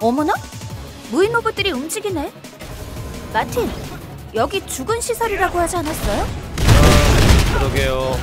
어머나? 무인 로봇들이 움직이네. 마틴, 여기 죽은 시설이라고 하지 않았어요? 그러게요.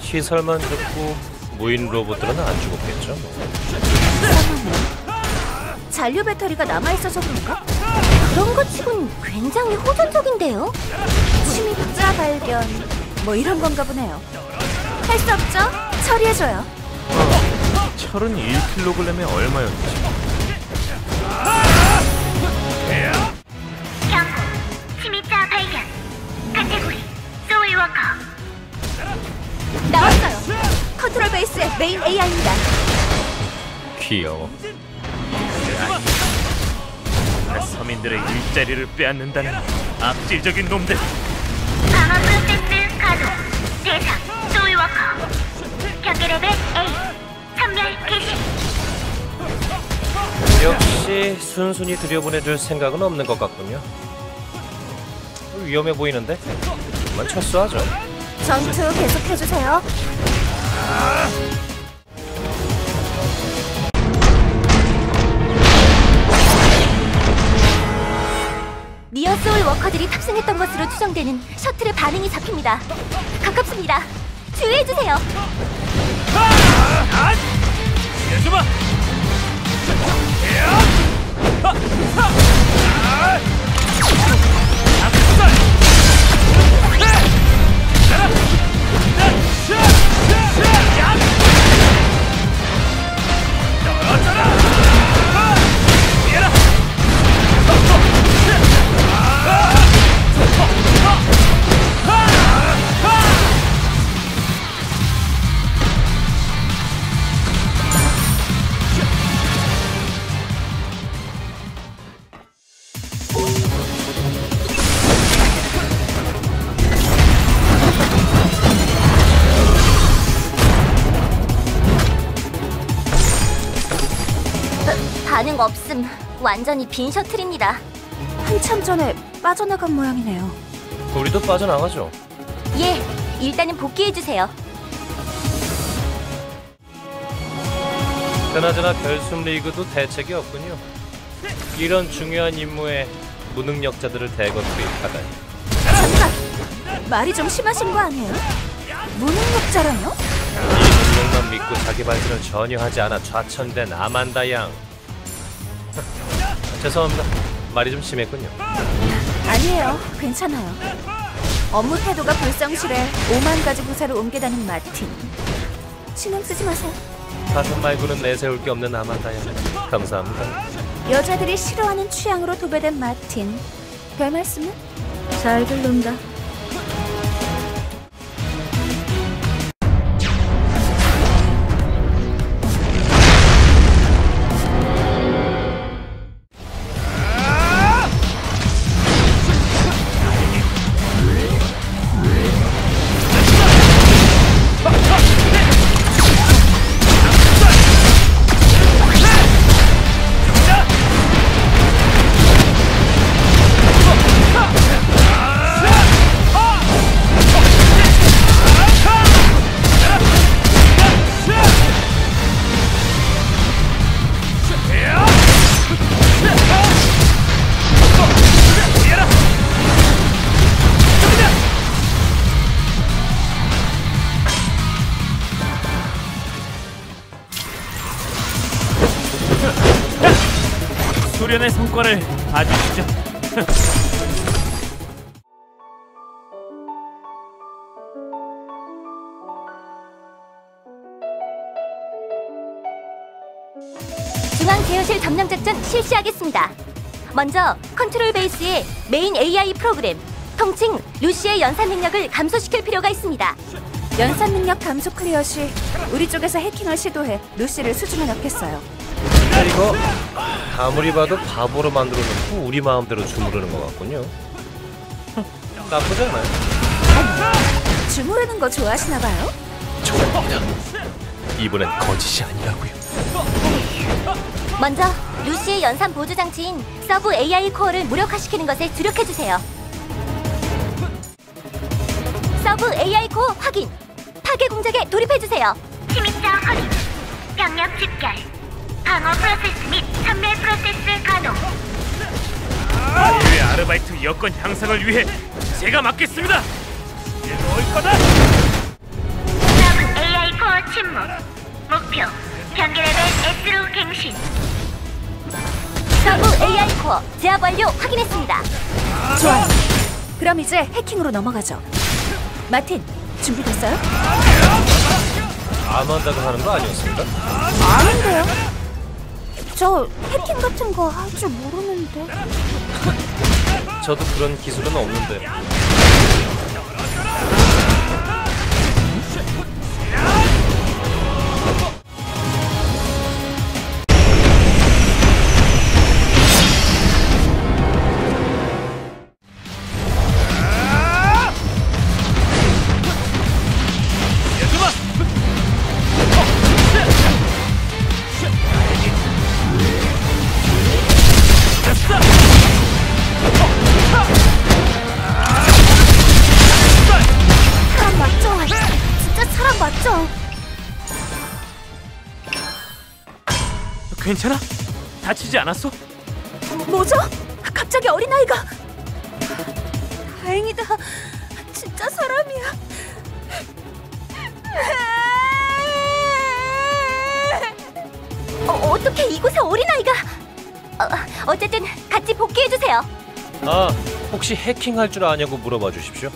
시설만 죽고 무인 로봇들은 안 죽었겠죠? 잔류 배터리가 남아있어서 그런가? 그런 것 치곤 굉장히 호전적인데요? 침입자 발견, 뭐 이런 건가 보네요. 할 수 없죠? 처리해줘요. 철은 1kg에 얼마였지? 경고, 침입자 발견. 카테고리, 소울 워커. 나왔어요. 컨트롤 베이스의 메인 AI입니다. 귀여워. 서민들의 일자리를 빼앗는다는 악질적인 놈들. 방어 프로세스 가동. 대상 소울워커. 경계 레벨 A. 참멸 개시. 역시 순순히 들여보내줄 생각은 없는 것 같군요. 위험해 보이는데? 그만 철수하죠. 전투 계속해주세요. 니어 소울 워커들이 탑승했던 것으로 추정되는 셔틀의 반응이 잡힙니다. 가깝습니다. 주의해주세요. 반응 없음. 완전히 빈 셔틀입니다. 한참 전에 빠져나간 모양이네요. 우리도 빠져나가죠. 예, 일단은 복귀해주세요. 그나저나 별숨 리그도 대책이 없군요. 이런 중요한 임무에 무능력자들을 대거 투입하다니. 잠깐! 말이 좀 심하신 거 아니에요? 무능력자라뇨? 이 무능만 믿고 자기 발전을 전혀 하지 않아 좌천된 아만다 양. 죄송합니다. 말이 좀 심했군요. 아니에요. 괜찮아요. 업무 태도가 불성실해 5만 가지 부사로 옮겨다는 마틴. 신경 쓰지 마세요. 가슴 말고는 내세울 게 없는 아만다야. 감사합니다. 여자들이 싫어하는 취향으로 도배된 마틴. 별 말씀은? 잘들 논다. 수련의 성과를 봐주시죠. 중앙 제어실 점령 작전 실시하겠습니다. 먼저 컨트롤 베이스의 메인 AI 프로그램, 통칭 루시의 연산 능력을 감소시킬 필요가 있습니다. 연산 능력 감소 클리어 시 우리 쪽에서 해킹을 시도해 루시를 수준에 넣겠어요. 이거 아무리 봐도 바보로 만들어놓고 우리 마음대로 주무르는 것 같군요. 나쁘지 않아요. 아니, 주무르는 거 좋아하시나봐요? 좋습니다. 이번엔 거짓이 아니라고요. 먼저 루시의 연산 보조장치인 서브 AI 코어를 무력화시키는 것에 주력해주세요. 서브 AI 코어 확인! 파괴 공작에 돌입해주세요. 침입자 확인! 병력 집결! 방어 프로세스 및 판매 프로세스 가동. 인류의 아르바이트 여건 향상을 위해 제가 맡겠습니다. 이제 올 거다. Sub AI Core 침묵. 목표 경계 레벨 S로 갱신. Sub AI Core 제압 완료 확인했습니다. 좋아요. 그럼 이제 해킹으로 넘어가죠. 마틴, 준비됐어요? 안 한다고 하는 거 아니었습니까? 아닌데요? 저 해킹 같은 거 할 줄 모르는데. 저도 그런 기술은 없는데. 괜찮아? 다치지 않았어? 뭐죠? 갑자기 어린아이가! 다행이다. 진짜 사람이야. 어떻게 이곳에 어린아이가! 어쨌든 같이 복귀해주세요. 아, 혹시 해킹할 줄 아냐고 물어봐 주십시오.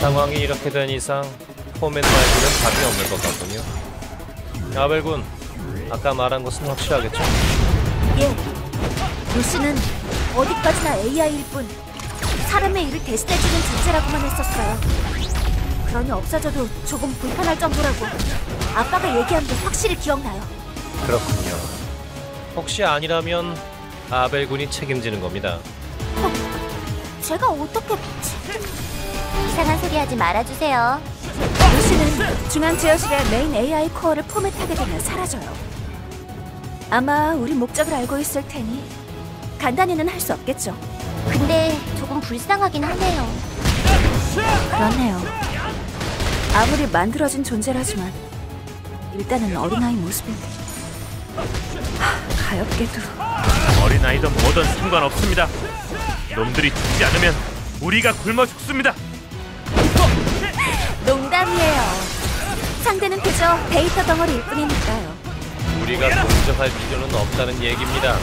상황이 이렇게 된 이상 홈앤 말고는 답이 없는 것 같군요. 아벨 군, 아까 말한 것은 확실하겠죠? 예, 루시는 어디까지나 AI일 뿐 사람의 일을 대신해주는 존재라고만 했었어요. 그러니 없어져도 조금 불편할 정도라고 아빠가 얘기한 게 확실히 기억나요. 그렇군요. 혹시 아니라면 아벨 군이 책임지는 겁니다. 제가 어떻게... 이상한 소리 하지 말아주세요. 루시는 중앙제어실의 메인 AI 코어를 포맷하게 되면 사라져요. 아마 우리 목적을 알고 있을 테니 간단히는 할 수 없겠죠. 근데 조금 불쌍하긴 하네요. 그렇네요. 아무리 만들어진 존재라지만 일단은 어린아이 모습인데. 가엾게도. 어린아이든 뭐든 상관없습니다. 놈들이 죽지 않으면 우리가 굶어 죽습니다. 농담이에요. 상대는 그저 데이터 덩어리일 뿐이니까요. 우리가 동정할 필요는 없다는 얘기입니다.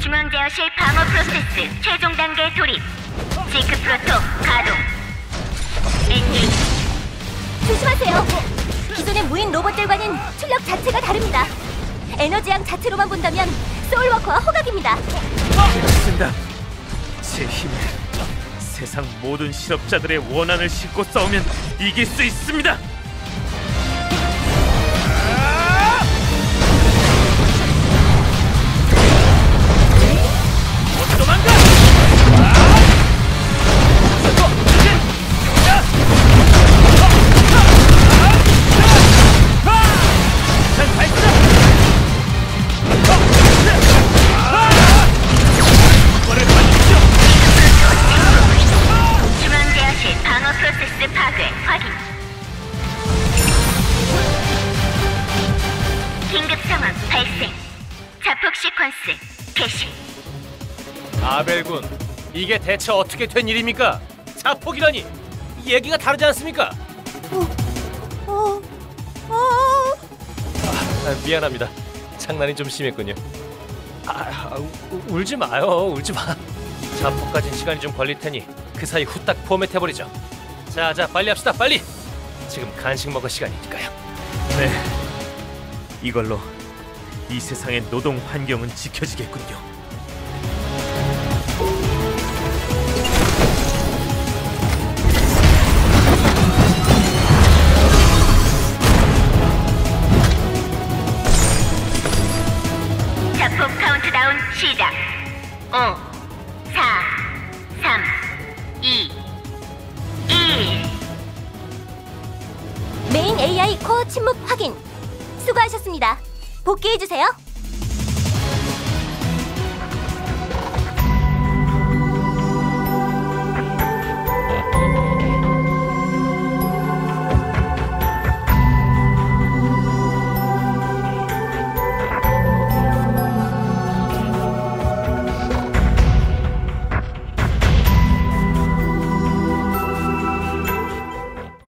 중앙제어실 방어 프로세스 최종 단계 돌입. 지크 프로토 가동. 엔진. 조심하세요. 기존의 무인 로봇들과는 출력 자체가 다릅니다. 에너지양 자체로만 본다면 소울워커와 호각입니다. 알겠습니다. 제 힘을 세상 모든 실업자들의 원한을 싣고 싸우면 이길 수 있습니다. 아벨군, 이게 대체 어떻게 된 일입니까? 자폭이라니! 얘기가 다르지 않습니까? 미안합니다. 장난이 좀 심했군요. 울지 마요, 울지 마. 자포까진 시간이 좀 걸릴 테니 그 사이 후딱 포맷해버리죠. 자자 빨리 합시다 빨리. 지금 간식 먹을 시간이니까요. 네, 이걸로 이 세상의 노동 환경은 지켜지겠군요. 작품 카운트다운 시작. 5, 4, 3, 2, 1. 메인 AI 코어 침묵 확인. 수고하셨습니다. 복귀해주세요.